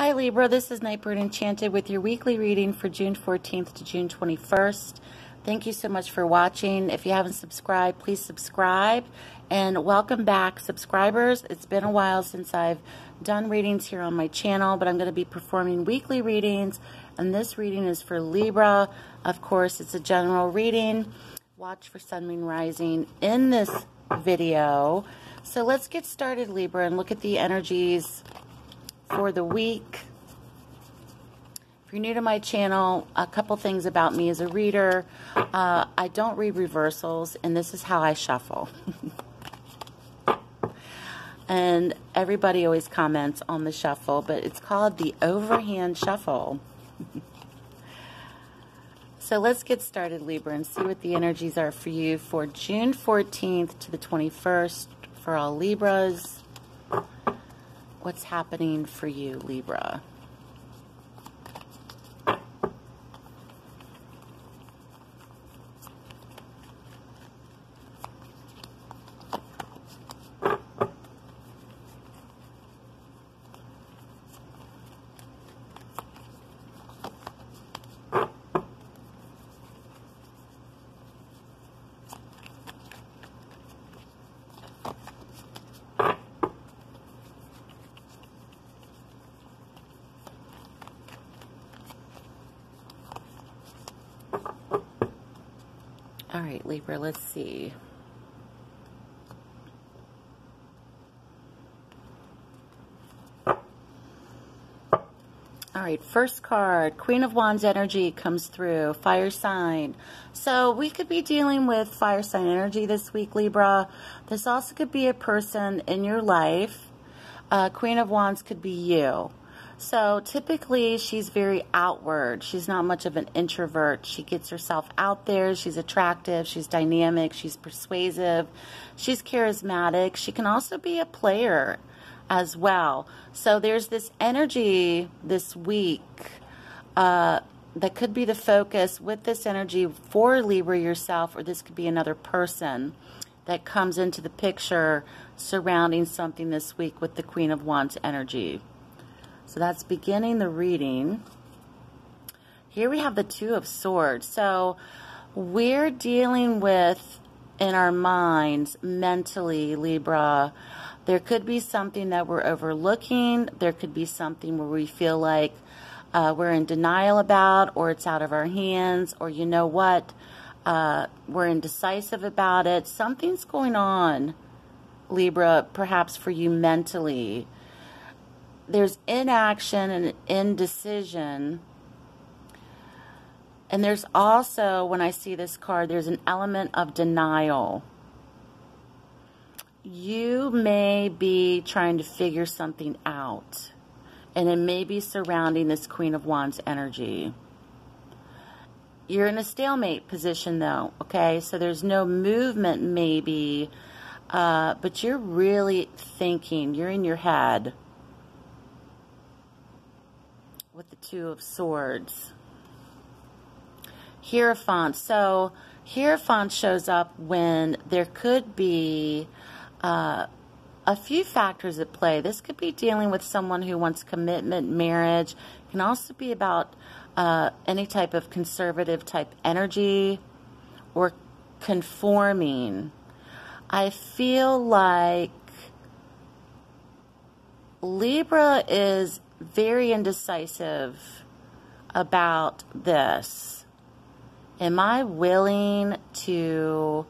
Hi Libra, this is Nightbird Enchanted with your weekly reading for June 14th to June 21st. Thank you so much for watching. If you haven't subscribed, please subscribe. And welcome back, subscribers. It's been a while since I've done readings here on my channel, but I'm going to be performing weekly readings. And this reading is for Libra. Of course, it's a general reading. Watch for Sun, Moon, Rising in this video. So let's get started, Libra, and look at the energies for the week. If you're new to my channel, a couple things about me as a reader. I don't read reversals, and this is how I shuffle. And everybody always comments on the shuffle, but it's called the overhand shuffle. So let's get started, Libra, and see what the energies are for you for June 14th to the 21st for all Libras. What's happening for you, Libra? All right, Libra, let's see. All right, first card, Queen of Wands energy comes through, fire sign. So we could be dealing with fire sign energy this week, Libra. This also could be a person in your life. Queen of Wands could be you. So typically she's very outward. She's not much of an introvert. She gets herself out there. She's attractive. She's dynamic. She's persuasive. She's charismatic. She can also be a player as well. So there's this energy this week that could be the focus with this energy for Libra yourself, or this could be another person that comes into the picture surrounding something this week with the Queen of Wands energy. So that's beginning the reading. Here we have the Two of Swords. So we're dealing with, in our minds, mentally, Libra, there could be something that we're overlooking. There could be something where we feel like we're in denial about, or it's out of our hands, or you know what, we're indecisive about it. Something's going on, Libra, perhaps for you mentally. There's inaction and indecision. And there's also, when I see this card, there's an element of denial. You may be trying to figure something out, and it may be surrounding this Queen of Wands energy. You're in a stalemate position, though, okay? So there's no movement, maybe, but you're really thinking. You're in your head with the Two of Swords. Hierophant. So Hierophant shows up when there could be a few factors at play. This could be dealing with someone who wants commitment, marriage. It can also be about any type of conservative type energy or conforming. I feel like Libra is very indecisive about this. Am I willing to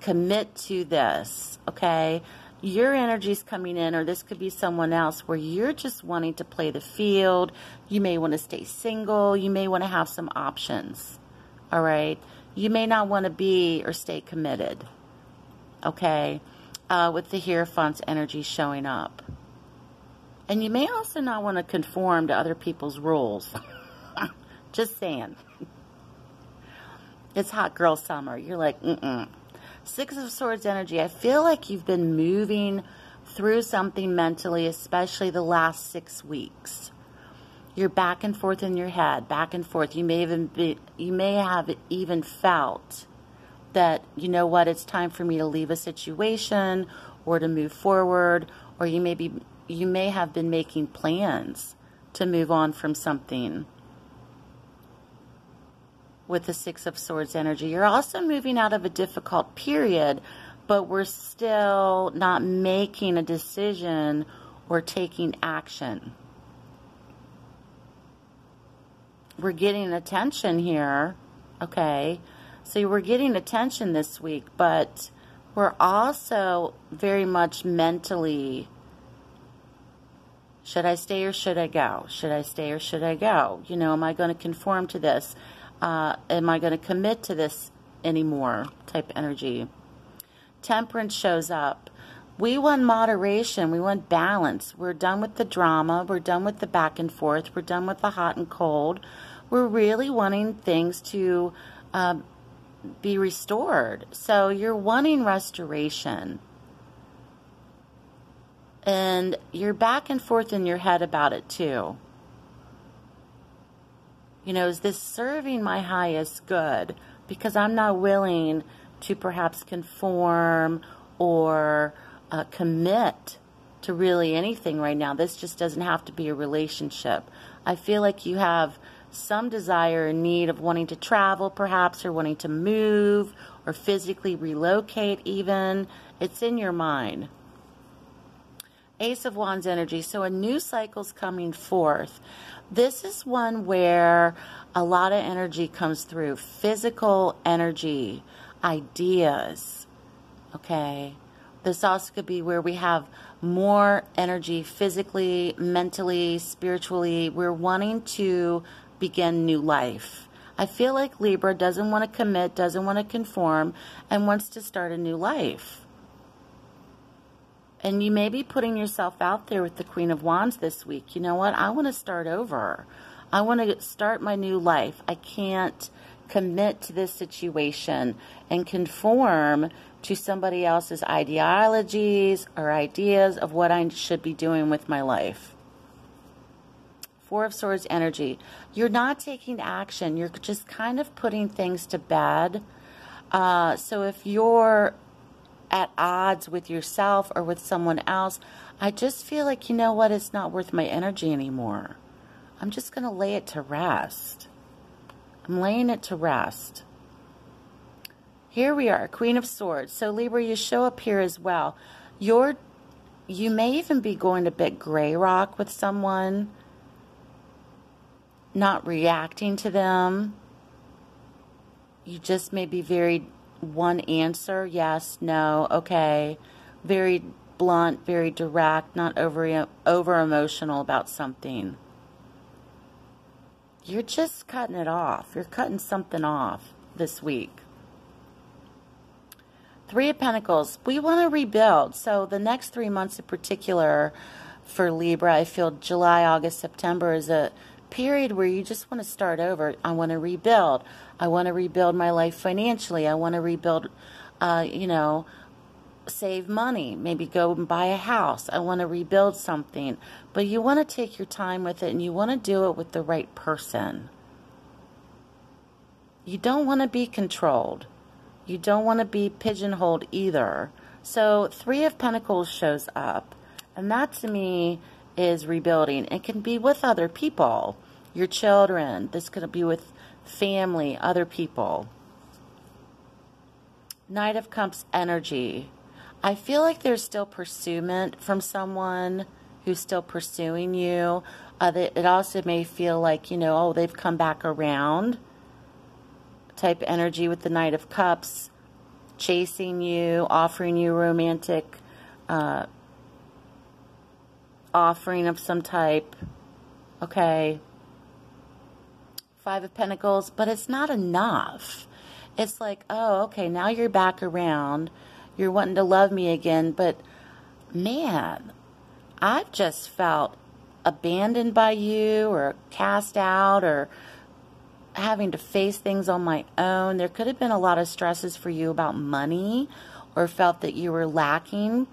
commit to this? Okay, your energy's coming in, or this could be someone else where you're just wanting to play the field. You may want to stay single. You may want to have some options. All right, you may not want to be or stay committed. Okay, with the Hierophant's energy showing up. And you may also not want to conform to other people's rules. Just saying. It's hot girl summer. You're like, mm-mm. Six of Swords energy. I feel like you've been moving through something mentally, especially the last 6 weeks. You're back and forth in your head, back and forth. You may have even felt that, you know what, it's time for me to leave a situation or to move forward, or you may be you may have been making plans to move on from something with the Six of Swords energy. You're also moving out of a difficult period, but we're still not making a decision or taking action. We're getting attention here, okay? So we're getting attention this week, but we're also very much mentally, should I stay or should I go? Should I stay or should I go? You know, am I going to conform to this? Am I going to commit to this anymore type energy? Temperance shows up. We want moderation. We want balance. We're done with the drama. We're done with the back and forth. We're done with the hot and cold. We're really wanting things to be restored. So you're wanting restoration. And you're back and forth in your head about it too. You know, is this serving my highest good? Because I'm not willing to perhaps conform or commit to really anything right now. This just doesn't have to be a relationship. I feel like you have some desire and need of wanting to travel perhaps, or wanting to move or physically relocate even. It's in your mind. Ace of Wands energy. So a new cycle's coming forth. This is one where a lot of energy comes through. Physical energy, ideas, okay? This also could be where we have more energy physically, mentally, spiritually. We're wanting to begin new life. I feel like Libra doesn't want to commit, doesn't want to conform, and wants to start a new life. And you may be putting yourself out there with the Queen of Wands this week. You know what? I want to start over. I want to start my new life. I can't commit to this situation and conform to somebody else's ideologies or ideas of what I should be doing with my life. Four of Swords energy. You're not taking action. You're just kind of putting things to bed. So if you're at odds with yourself or with someone else, I just feel like, you know what, it's not worth my energy anymore. I'm just going to lay it to rest. I'm laying it to rest. Here we are, Queen of Swords. So Libra, you show up here as well. You may even be going to big gray rock with someone, not reacting to them. You just may be very one answer, yes, no, okay. Very blunt, very direct, not over emotional about something. You're just cutting it off. You're cutting something off this week. Three of Pentacles. We want to rebuild. So the next 3 months in particular for Libra, I feel July, August, September is a period where you just want to start over. I want to rebuild. I want to rebuild my life financially. I want to rebuild, you know, save money, maybe go and buy a house. I want to rebuild something. But you want to take your time with it, and you want to do it with the right person. You don't want to be controlled. You don't want to be pigeonholed either. So Three of Pentacles shows up, and that to me is rebuilding. It can be with other people, your children. This could be with family, other people. Knight of Cups energy. I feel like there's still pursuit from someone who's still pursuing you. It also may feel like, you know, oh, they've come back around type energy with the Knight of Cups, chasing you, offering you romantic offering of some type, okay? Five of Pentacles, but it's not enough. It's like, oh, okay, now you're back around. You're wanting to love me again, but man, I've just felt abandoned by you, or cast out, or having to face things on my own. There could have been a lot of stresses for you about money, or felt that you were lacking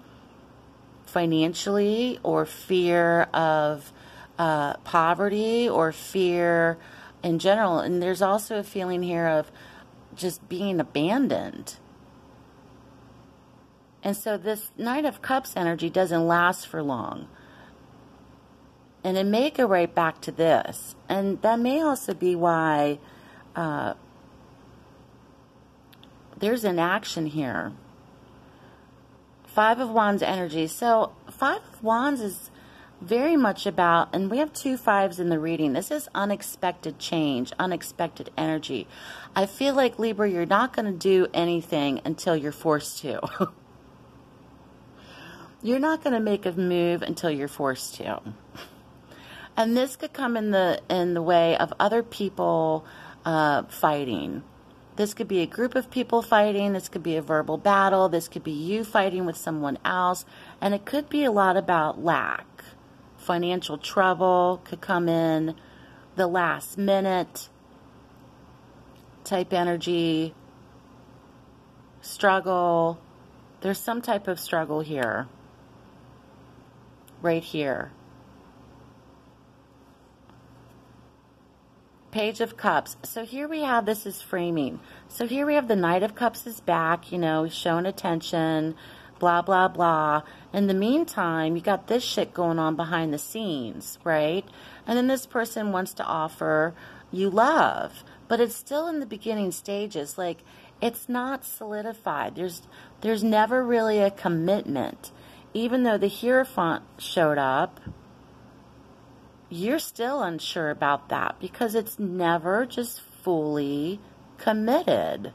financially, or fear of poverty, or fear in general. And there's also a feeling here of just being abandoned. And so this Knight of Cups energy doesn't last for long. and it may go right back to this. And that may also be why there's an action here. Five of Wands energy. So Five of Wands is very much about, and we have two fives in the reading. This is unexpected change, unexpected energy. I feel like, Libra, you're not going to do anything until you're forced to. You're not going to make a move until you're forced to. And this could come in the way of other people fighting. This could be a group of people fighting. This could be a verbal battle. This could be you fighting with someone else. And it could be a lot about lack. Financial trouble could come in. The last minute type energy. Struggle. There's some type of struggle here. Right here. Page of Cups. So here we have, this is framing. So here we have the Knight of Cups is back, you know, showing attention, blah, blah, blah. In the meantime, you got this shit going on behind the scenes, right? And then this person wants to offer you love, but it's still in the beginning stages. Like, it's not solidified. There's never really a commitment. Even though the Hierophant showed up, you're still unsure about that because it's never just fully committed.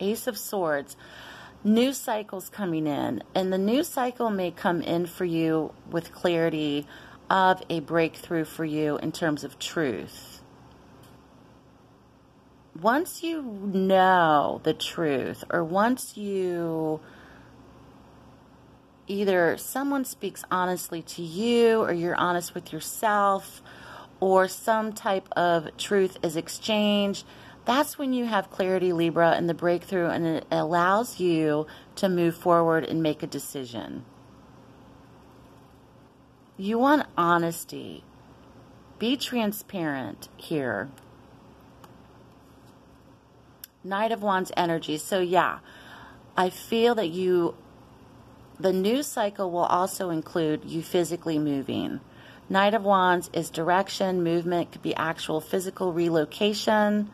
Ace of Swords. New cycle's coming in, and the new cycle may come in for you with clarity of a breakthrough for you in terms of truth. Once you know the truth, or once you... either someone speaks honestly to you, or you're honest with yourself, or some type of truth is exchanged. That's when you have clarity, Libra, and the breakthrough, and it allows you to move forward and make a decision. You want honesty. Be transparent here. Knight of Wands energy. So yeah, I feel that you... the new cycle will also include you physically moving. Knight of Wands is direction, movement, could be actual physical relocation.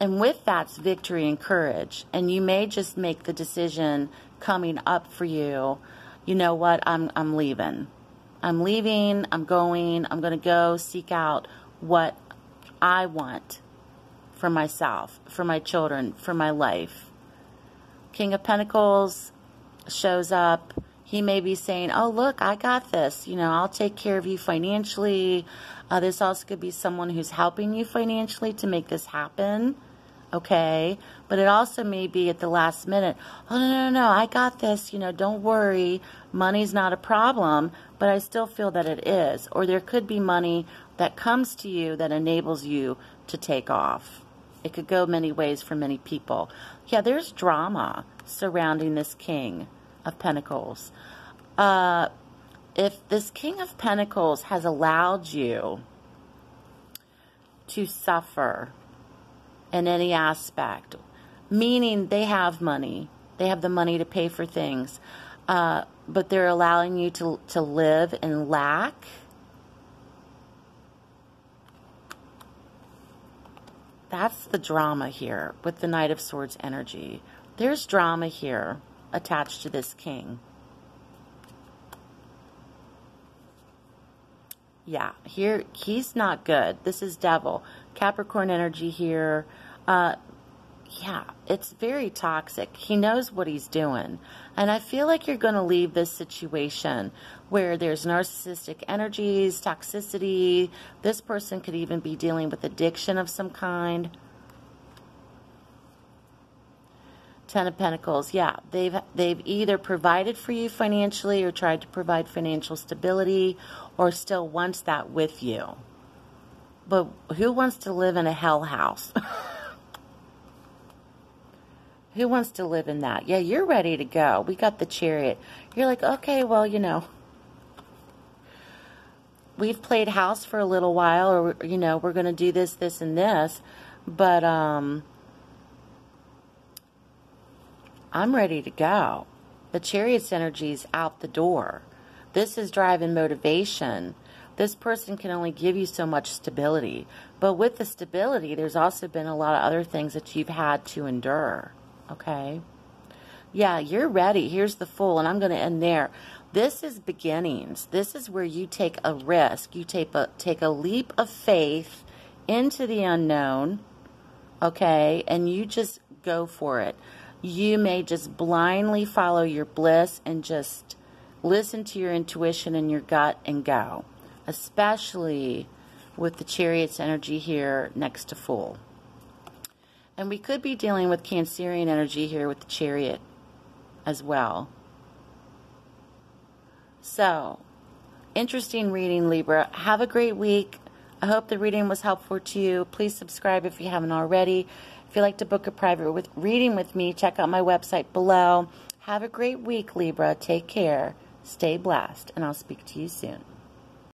And with that's victory and courage. And you may just make the decision coming up for you. You know what? I'm leaving. I'm leaving. I'm going. I'm going to go seek out what I want for myself, for my children, for my life. King of Pentacles shows up. He may be saying, oh, look, I got this. You know, I'll take care of you financially. This also could be someone who's helping you financially to make this happen. Okay. But it also may be at the last minute. Oh, no, I got this. You know, don't worry. Money's not a problem, but I still feel that it is. Or there could be money that comes to you that enables you to take off. It could go many ways for many people. Yeah, there's drama surrounding this King of Pentacles. If this King of Pentacles has allowed you to suffer in any aspect, meaning they have money, they have the money to pay for things, but they're allowing you to live in lack, that's the drama here with the Knight of Swords energy. There's drama here attached to this king. Yeah, here, he's not good. This is devil. Capricorn energy here. Yeah, it's very toxic. He knows what he's doing. And I feel like you're going to leave this situation where there's narcissistic energies, toxicity. This person could even be dealing with addiction of some kind. Ten of Pentacles. Yeah, they've either provided for you financially or tried to provide financial stability or still wants that with you. But who wants to live in a hell house? Who wants to live in that? Yeah, you're ready to go. We got the Chariot. You're like, okay, well, you know, we've played house for a little while, or, you know, we're going to do this, this, and this, but I'm ready to go. The Chariot's energy is out the door. This is drive and motivation. This person can only give you so much stability. But with the stability, there's also been a lot of other things that you've had to endure. Okay? Yeah, you're ready. Here's the Fool, and I'm going to end there. This is beginnings. This is where you take a risk. You take a leap of faith into the unknown, okay? And you just go for it. You may just blindly follow your bliss and just listen to your intuition and your gut and go, especially with the Chariot's energy here next to Fool. And we could be dealing with Cancerian energy here with the Chariot as well. So, interesting reading, Libra. Have a great week. I hope the reading was helpful to you. Please subscribe if you haven't already. If you'd like to book a private reading with me, check out my website below. Have a great week, Libra. Take care. Stay blessed, and I'll speak to you soon.